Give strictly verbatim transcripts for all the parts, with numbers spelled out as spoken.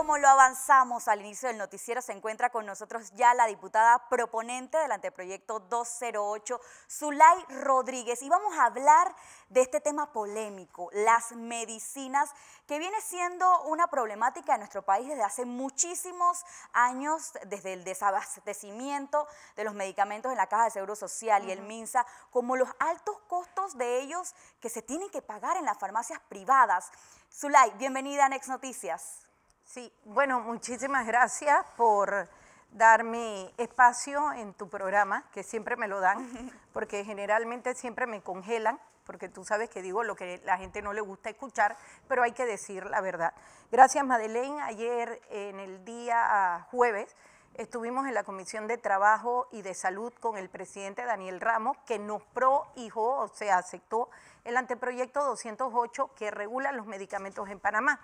como lo avanzamos al inicio del noticiero, se encuentra con nosotros ya la diputada proponente del anteproyecto dos cero ocho, Zulay Rodríguez, y vamos a hablar de este tema polémico, las medicinas, que viene siendo una problemática en nuestro país desde hace muchísimos años, desde el desabastecimiento de los medicamentos en la Caja de Seguro Social y el MinSA, como los altos costos de ellos que se tienen que pagar en las farmacias privadas. Zulay, bienvenida a NexNoticias. Sí, bueno, muchísimas gracias por darme espacio en tu programa, que siempre me lo dan, porque generalmente siempre me congelan, porque tú sabes que digo lo que la gente no le gusta escuchar, pero hay que decir la verdad. Gracias, Madeleine. Ayer, en el día jueves, estuvimos en la Comisión de Trabajo y de Salud con el presidente Daniel Ramos, que nos prohijó, o sea, aceptó el anteproyecto doscientos ocho que regula los medicamentos en Panamá.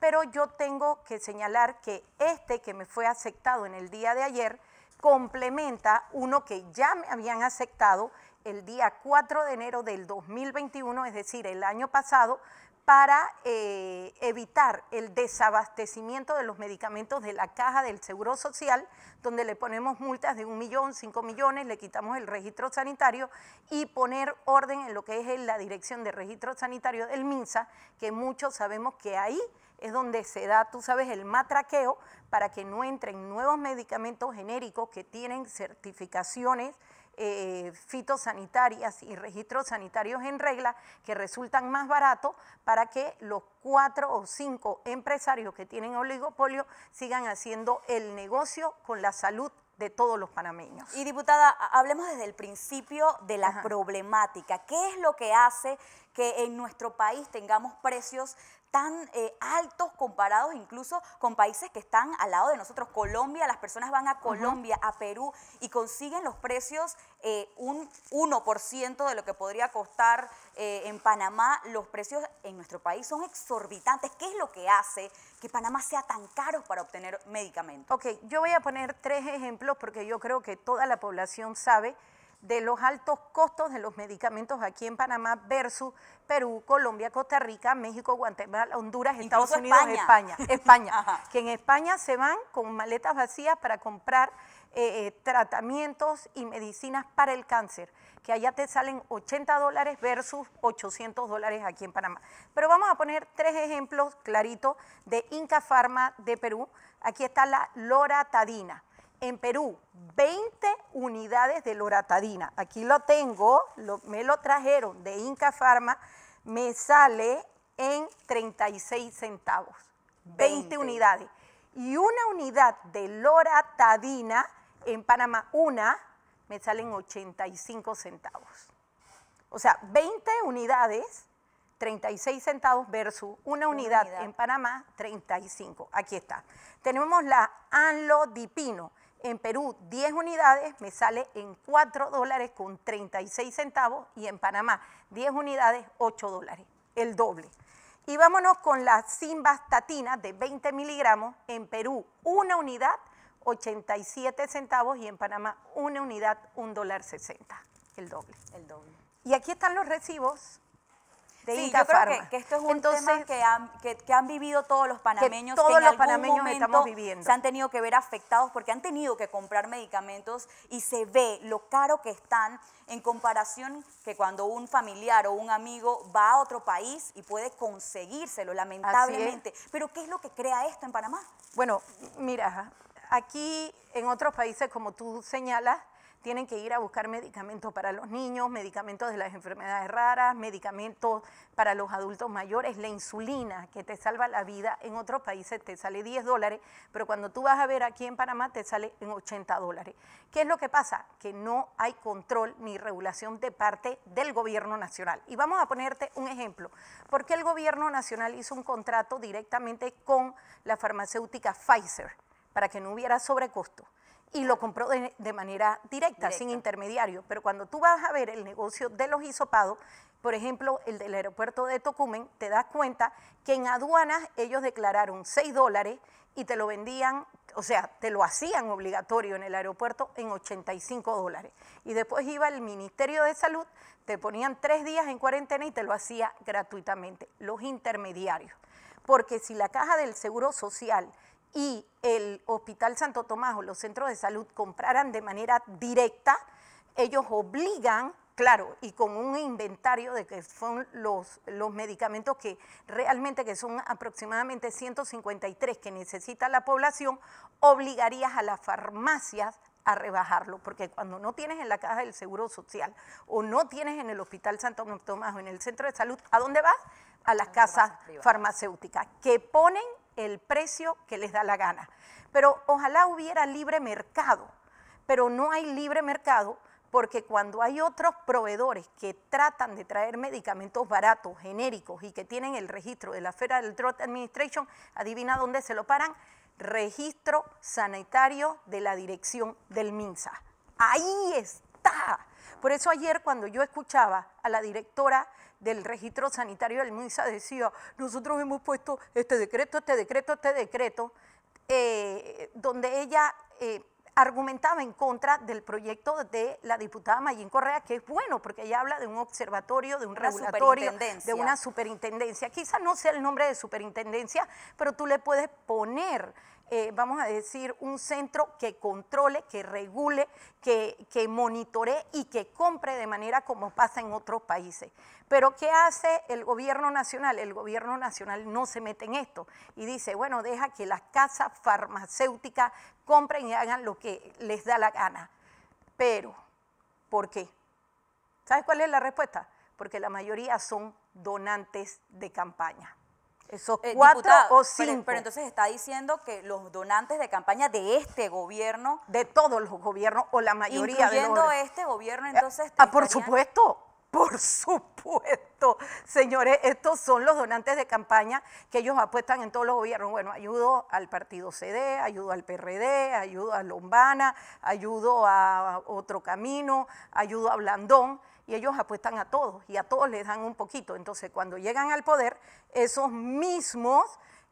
Pero yo tengo que señalar que este que me fue aceptado en el día de ayer complementa uno que ya me habían aceptado el día cuatro de enero del dos mil veintiuno, es decir, el año pasado, para eh, evitar el desabastecimiento de los medicamentos de la Caja del Seguro Social, donde le ponemos multas de un millón, cinco millones, le quitamos el registro sanitario y poner orden en lo que es la Dirección de Registro Sanitario del MinSA, que muchos sabemos que ahí es donde se da, tú sabes, el matraqueo para que no entren nuevos medicamentos genéricos que tienen certificaciones Eh, fitosanitarias y registros sanitarios en regla que resultan más baratos para que los cuatro o cinco empresarios que tienen oligopolio sigan haciendo el negocio con la salud de todos los panameños. Y diputada, hablemos desde el principio de la Ajá. problemática. ¿Qué es lo que hace que en nuestro país tengamos precios tan eh, altos comparados incluso con países que están al lado de nosotros? Colombia, las personas van a Colombia, uh-huh. a Perú y consiguen los precios eh, un uno por ciento de lo que podría costar eh, en Panamá. Los precios en nuestro país son exorbitantes. ¿Qué es lo que hace que Panamá sea tan caro para obtener medicamentos? Ok, yo voy a poner tres ejemplos porque yo creo que toda la población sabe de los altos costos de los medicamentos aquí en Panamá versus Perú, Colombia, Costa Rica, México, Guatemala, Honduras, Estados Unidos, España, España, España. Que en España se van con maletas vacías para comprar eh, tratamientos y medicinas para el cáncer, que allá te salen ochenta dólares versus ochocientos dólares aquí en Panamá. Pero vamos a poner tres ejemplos claritos de Inca Farma de Perú. Aquí está la Loratadina. En Perú, veinte unidades de Loratadina. Aquí lo tengo, lo, me lo trajeron de Inca Farma, me sale en treinta y seis centavos. veinte unidades. Y una unidad de Loratadina en Panamá, una, me salen ochenta y cinco centavos. O sea, veinte unidades, treinta y seis centavos versus una unidad, una unidad en Panamá, treinta y cinco. Aquí está. Tenemos la Anlodipino. En Perú, diez unidades, me sale en cuatro dólares con treinta y seis centavos y en Panamá, diez unidades, ocho dólares, el doble. Y vámonos con la simvastatina de veinte miligramos, en Perú, una unidad, ochenta y siete centavos y en Panamá, una unidad, un dólar sesenta, el doble. El doble. Y aquí están los recibos. Sí, yo creo que, que esto es un Entonces, tema que han, que, que han vivido todos los panameños, que, todos que en los algún panameños momento estamos viviendo. Se han tenido que ver afectados porque han tenido que comprar medicamentos y se ve lo caro que están en comparación que cuando un familiar o un amigo va a otro país y puede conseguírselo, lamentablemente. Pero ¿qué es lo que crea esto en Panamá? Bueno, mira, aquí en otros países, como tú señalas, tienen que ir a buscar medicamentos para los niños, medicamentos de las enfermedades raras, medicamentos para los adultos mayores, la insulina que te salva la vida. En otros países te sale diez dólares, pero cuando tú vas a ver aquí en Panamá te sale en ochenta dólares. ¿Qué es lo que pasa? Que no hay control ni regulación de parte del gobierno nacional. Y vamos a ponerte un ejemplo. ¿Por qué el gobierno nacional hizo un contrato directamente con la farmacéutica Pfizer para que no hubiera sobrecosto? Y lo compró de, de manera directa, Directo. sin intermediario. Pero cuando tú vas a ver el negocio de los hisopados, por ejemplo, el del aeropuerto de Tocumen, te das cuenta que en aduanas ellos declararon seis dólares y te lo vendían, o sea, te lo hacían obligatorio en el aeropuerto en ochenta y cinco dólares. Y después iba el Ministerio de Salud, te ponían tres días en cuarentena y te lo hacía gratuitamente, los intermediarios. Porque si la Caja del Seguro Social y el Hospital Santo Tomás o los centros de salud compraran de manera directa, ellos obligan, claro, y con un inventario de que son los, los medicamentos que realmente, que son aproximadamente ciento cincuenta y tres que necesita la población, obligarías a las farmacias a rebajarlo, porque cuando no tienes en la Caja del Seguro Social o no tienes en el Hospital Santo Tomás o en el centro de salud, ¿a dónde vas? A las casas farmacéuticas, que ponen el precio que les da la gana. Pero ojalá hubiera libre mercado, pero no hay libre mercado, porque cuando hay otros proveedores que tratan de traer medicamentos baratos, genéricos, y que tienen el registro de la Federal Drug Administration, adivina dónde se lo paran, registro sanitario de la dirección del MinSA. Ahí está. Por eso ayer cuando yo escuchaba a la directora del registro sanitario del MinSA decía, nosotros hemos puesto este decreto, este decreto, este decreto, eh, donde ella eh, argumentaba en contra del proyecto de la diputada Mayín Correa, que es bueno, porque ella habla de un observatorio, de un regulatorio, de una superintendencia. Quizás no sea el nombre de superintendencia, pero tú le puedes poner, eh, vamos a decir, un centro que controle, que regule, que, que monitoree y que compre de manera como pasa en otros países. Pero ¿qué hace el gobierno nacional? El gobierno nacional no se mete en esto y dice, bueno, deja que las casas farmacéuticas compren y hagan lo que les da la gana. Pero, ¿por qué? ¿Sabes cuál es la respuesta? Porque la mayoría son donantes de campaña. Esos eh, cuatro diputada, o cinco. Pero, pero entonces está diciendo que los donantes de campaña de este gobierno. De todos los gobiernos o la mayoría. Incluyendo de los, este gobierno, entonces. Ah, por supuesto. Por supuesto, señores, estos son los donantes de campaña que ellos apuestan en todos los gobiernos. Bueno, ayudo al partido C D, ayudo al P R D, ayudo a Lombana, ayudo a Otro Camino, ayudo a Blandón, y ellos apuestan a todos y a todos les dan un poquito. Entonces, cuando llegan al poder, esos mismos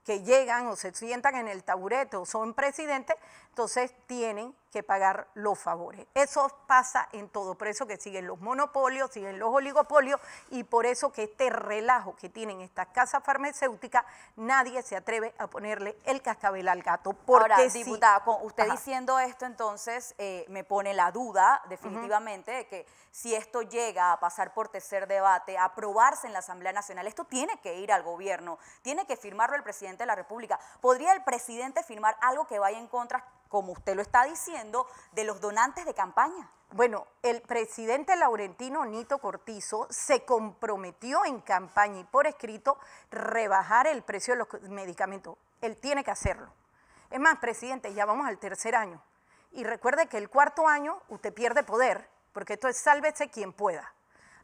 que llegan o se sientan en el taburete o son presidentes, entonces tienen que pagar los favores. Eso pasa en todo, por eso que siguen los monopolios, siguen los oligopolios, y por eso que este relajo que tienen estas casas farmacéuticas, nadie se atreve a ponerle el cascabel al gato. Porque ahora, sí, diputada, con usted ajá. diciendo esto, entonces eh, me pone la duda definitivamente uh-huh. de que si esto llega a pasar por tercer debate, a aprobarse en la Asamblea Nacional, esto tiene que ir al gobierno, tiene que firmarlo el presidente de la República. ¿Podría el presidente firmar algo que vaya en contra, como usted lo está diciendo, de los donantes de campaña? Bueno, el presidente Laurentino Nito Cortizo se comprometió en campaña y por escrito rebajar el precio de los medicamentos. Él tiene que hacerlo. Es más, presidente, ya vamos al tercer año. Y recuerde que el cuarto año usted pierde poder, porque esto es sálvese quien pueda.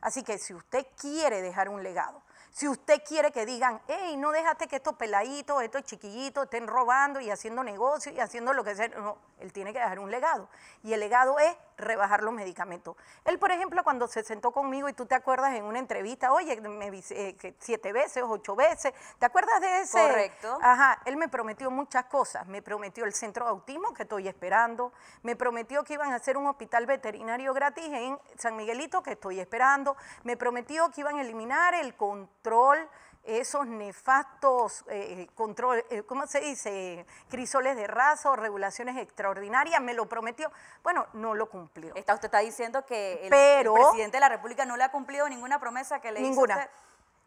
Así que si usted quiere dejar un legado, si usted quiere que digan, hey, no déjate que estos peladitos, estos chiquillitos estén robando y haciendo negocios y haciendo lo que sea. No, él tiene que dejar un legado. Y el legado es rebajar los medicamentos. Él, por ejemplo, cuando se sentó conmigo, y tú te acuerdas en una entrevista, oye, me eh, siete veces, ocho veces, ¿te acuerdas de ese? Correcto. Ajá, él me prometió muchas cosas. Me prometió el centro de autismo que estoy esperando, me prometió que iban a hacer un hospital veterinario gratis en San Miguelito que estoy esperando, me prometió que iban a eliminar el control control, esos nefastos eh, control, eh, ¿cómo se dice? Crisoles de raza o regulaciones extraordinarias, me lo prometió. Bueno, no lo cumplió. Está, usted está diciendo que el, Pero, el presidente de la República no le ha cumplido ninguna promesa que le ninguna. hizo usted.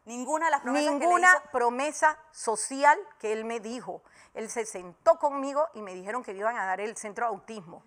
Ninguna de las promesas Ninguna que le hizo. promesa social que él me dijo. Él se sentó conmigo y me dijeron que iban a dar el centro de autismo.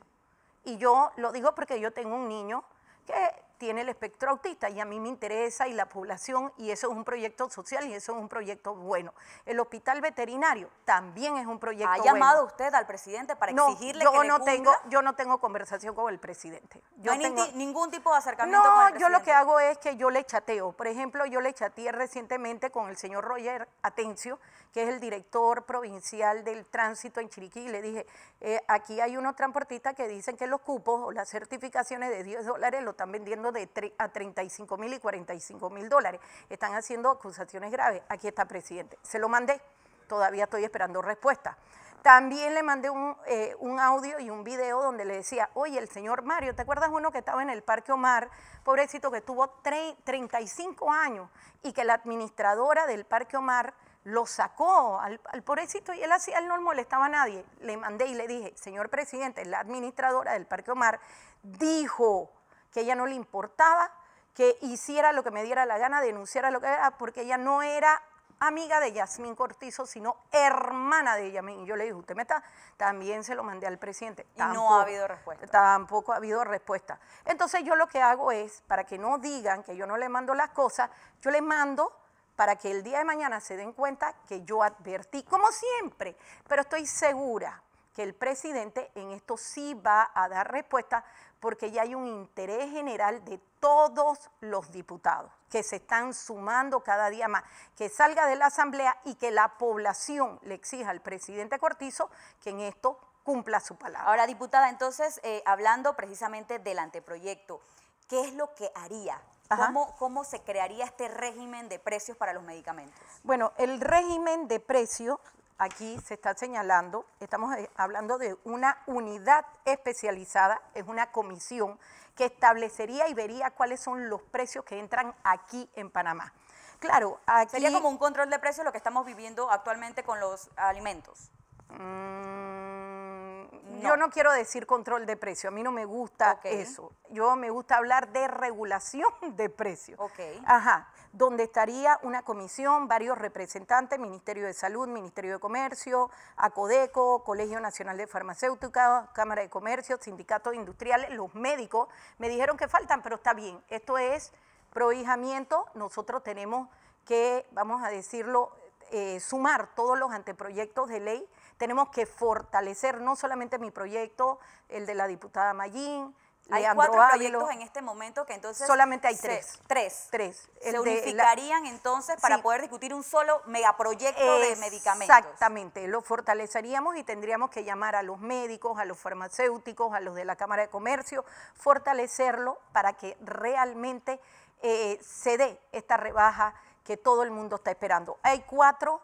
Y yo lo digo porque yo tengo un niño que tiene el espectro autista y a mí me interesa y la población, y eso es un proyecto social y eso es un proyecto bueno. El hospital veterinario también es un proyecto bueno. ¿Ha llamado bueno. usted al presidente para no, exigirle yo que no le tengo, yo no tengo conversación con el presidente. Yo ¿No hay tengo, ningún tipo de acercamiento no, con el presidente? No, yo lo que hago es que yo le chateo. Por ejemplo, yo le chateé recientemente con el señor Roger Atencio, que es el director provincial del tránsito en Chiriquí, y le dije, eh, aquí hay unos transportistas que dicen que los cupos o las certificaciones de diez dólares lo están vendiendo de a treinta y cinco mil y cuarenta y cinco mil dólares. Están haciendo acusaciones graves. Aquí está, presidente. Se lo mandé. Todavía estoy esperando respuesta. También le mandé un, eh, un audio y un video donde le decía, oye, el señor Mario, ¿te acuerdas uno que estaba en el Parque Omar? Pobrecito, que tuvo treinta y cinco años y que la administradora del Parque Omar lo sacó al, al pobrecito y él, así, él no molestaba a nadie. Le mandé y le dije, señor presidente, la administradora del Parque Omar dijo que ella no le importaba, que hiciera lo que me diera la gana, denunciara lo que era, porque ella no era amiga de Yasmín Cortizo, sino hermana de Yasmín. Y yo le dije, usted me está, también se lo mandé al presidente. Y tampoco, no ha habido respuesta. Tampoco ha habido respuesta. Entonces yo lo que hago es, para que no digan que yo no le mando las cosas, yo le mando para que el día de mañana se den cuenta que yo advertí, como siempre, pero estoy segura que el presidente en esto sí va a dar respuesta, porque ya hay un interés general de todos los diputados que se están sumando cada día más, que salga de la Asamblea y que la población le exija al presidente Cortizo que en esto cumpla su palabra. Ahora, diputada, entonces, eh, hablando precisamente del anteproyecto, ¿qué es lo que haría? ¿Cómo, ¿Cómo se crearía este régimen de precios para los medicamentos? Bueno, el régimen de precios, aquí se está señalando, estamos hablando de una unidad especializada, es una comisión que establecería y vería cuáles son los precios que entran aquí en Panamá. Claro, aquí... Sería como un control de precios lo que estamos viviendo actualmente con los alimentos. Mm, no. Yo no quiero decir control de precios, a mí no me gusta okay. eso. Yo me gusta hablar de regulación de precios. Okay. Ajá. Donde estaría una comisión, varios representantes, Ministerio de Salud, Ministerio de Comercio, ACODECO, Colegio Nacional de Farmacéutica, Cámara de Comercio, sindicatos industriales, los médicos. Me dijeron que faltan, pero está bien. Esto es prohijamiento. Nosotros tenemos que, vamos a decirlo, eh, sumar todos los anteproyectos de ley. Tenemos que fortalecer no solamente mi proyecto, el de la diputada Mayín, Hay Leandro cuatro Ávilo. proyectos en este momento que entonces... Solamente hay se, tres. Tres. Tres. El se unificarían la, entonces para sí. poder discutir un solo megaproyecto de medicamentos. Exactamente. Lo fortaleceríamos y tendríamos que llamar a los médicos, a los farmacéuticos, a los de la Cámara de Comercio, fortalecerlo para que realmente eh, se dé esta rebaja que todo el mundo está esperando. Hay cuatro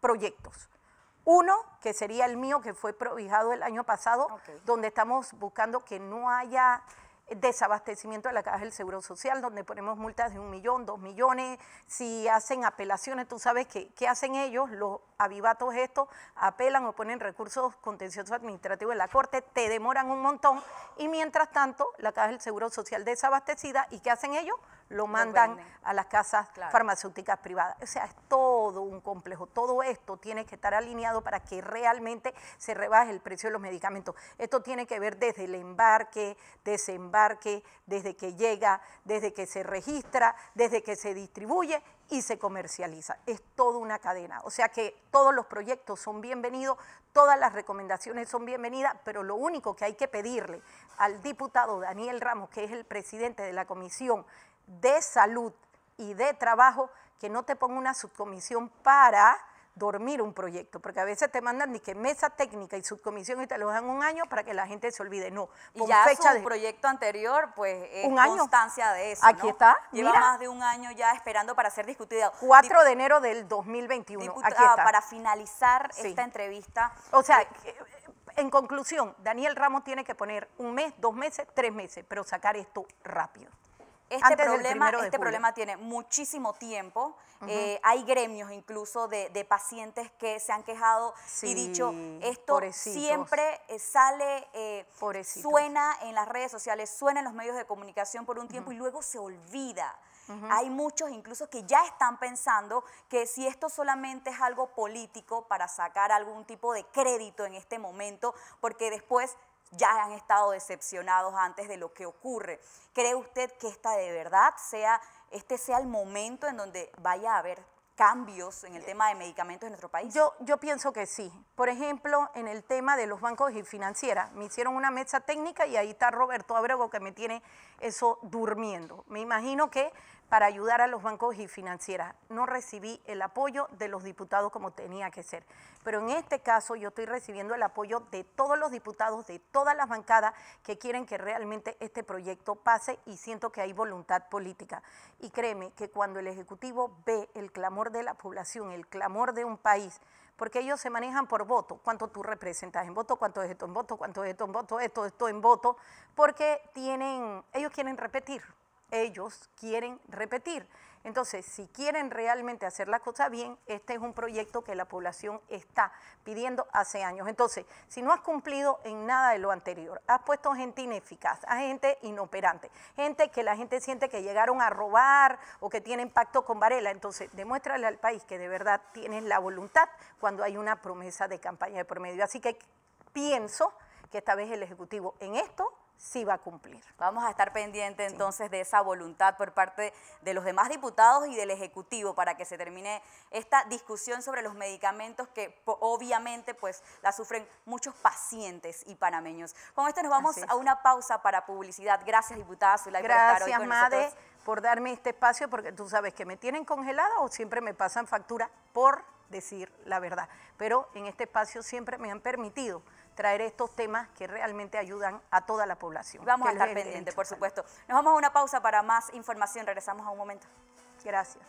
proyectos. Uno, que sería el mío, que fue prohijado el año pasado, okay. donde estamos buscando que no haya desabastecimiento de la Caja del Seguro Social, donde ponemos multas de un millón, dos millones, si hacen apelaciones, tú sabes que, ¿qué hacen ellos? Los avivatos estos apelan o ponen recursos contenciosos administrativos en la Corte, te demoran un montón, y mientras tanto, la Caja del Seguro Social desabastecida, ¿y qué hacen ellos? Lo mandan a las casas claro. farmacéuticas privadas. O sea, es todo un complejo. Todo esto tiene que estar alineado para que realmente se rebaje el precio de los medicamentos. Esto tiene que ver desde el embarque, desembarque, desde que llega, desde que se registra, desde que se distribuye y se comercializa. Es toda una cadena. O sea que todos los proyectos son bienvenidos, todas las recomendaciones son bienvenidas, pero lo único que hay que pedirle al diputado Daniel Ramos, que es el presidente de la Comisión de Salud y de Trabajo, que no te ponga una subcomisión para dormir un proyecto, porque a veces te mandan ni que mesa técnica y subcomisión y te lo dan un año para que la gente se olvide, no. Y ya fecha su de... proyecto anterior, pues es ¿Un constancia año? de eso, Aquí ¿no? está. Lleva Mira. más de un año ya esperando para ser discutido. cuatro de enero del dos mil veintiuno, Diputa, aquí está. Para finalizar sí. esta entrevista. O sea... Eh, En conclusión, Daniel Ramos tiene que poner un mes, dos meses, tres meses, pero sacar esto rápido. Este, problema, este problema tiene muchísimo tiempo, uh-huh. eh, hay gremios incluso de, de pacientes que se han quejado sí, y dicho, esto pobrecitos. siempre sale, eh, suena en las redes sociales, suena en los medios de comunicación por un tiempo uh-huh. y luego se olvida. Uh-huh. Hay muchos incluso que ya están pensando que si esto solamente es algo político para sacar algún tipo de crédito en este momento, porque después... ya han estado decepcionados antes de lo que ocurre. ¿Cree usted que esta de verdad sea, este sea el momento en donde vaya a haber cambios en el tema de medicamentos en nuestro país? Yo, yo pienso que sí. Por ejemplo, en el tema de los bancos y financieras, me hicieron una mesa técnica y ahí está Roberto Abrego que me tiene eso durmiendo. Me imagino que para ayudar a los bancos y financieras no recibí el apoyo de los diputados como tenía que ser. Pero en este caso yo estoy recibiendo el apoyo de todos los diputados, de todas las bancadas que quieren que realmente este proyecto pase y siento que hay voluntad política. Y créeme que cuando el Ejecutivo ve el clamor de la población, el clamor de un país, porque ellos se manejan por voto, cuánto tú representas en voto, cuánto es esto en voto, cuánto es esto en voto, esto, esto en voto, porque tienen, ellos quieren repetir, ellos quieren repetir. Entonces, si quieren realmente hacer las cosas bien, este es un proyecto que la población está pidiendo hace años. Entonces, si no has cumplido en nada de lo anterior, has puesto gente ineficaz, a gente inoperante, gente que la gente siente que llegaron a robar o que tienen pacto con Varela, entonces demuéstrale al país que de verdad tienes la voluntad cuando hay una promesa de campaña de por medio. Así que pienso que esta vez el Ejecutivo en esto sí va a cumplir. Vamos a estar pendientes sí. entonces de esa voluntad por parte de los demás diputados y del Ejecutivo para que se termine esta discusión sobre los medicamentos que obviamente pues la sufren muchos pacientes y panameños. Con esto nos vamos a una pausa para publicidad. Gracias, diputada Zulay, por estar hoy con Made, nosotros. Por darme este espacio, porque tú sabes que me tienen congelada o siempre me pasan factura por decir la verdad. Pero en este espacio siempre me han permitido traer estos temas que realmente ayudan a toda la población. Vamos a estar pendientes, por supuesto. Nos vamos a una pausa para más información. Regresamos a un momento. Gracias.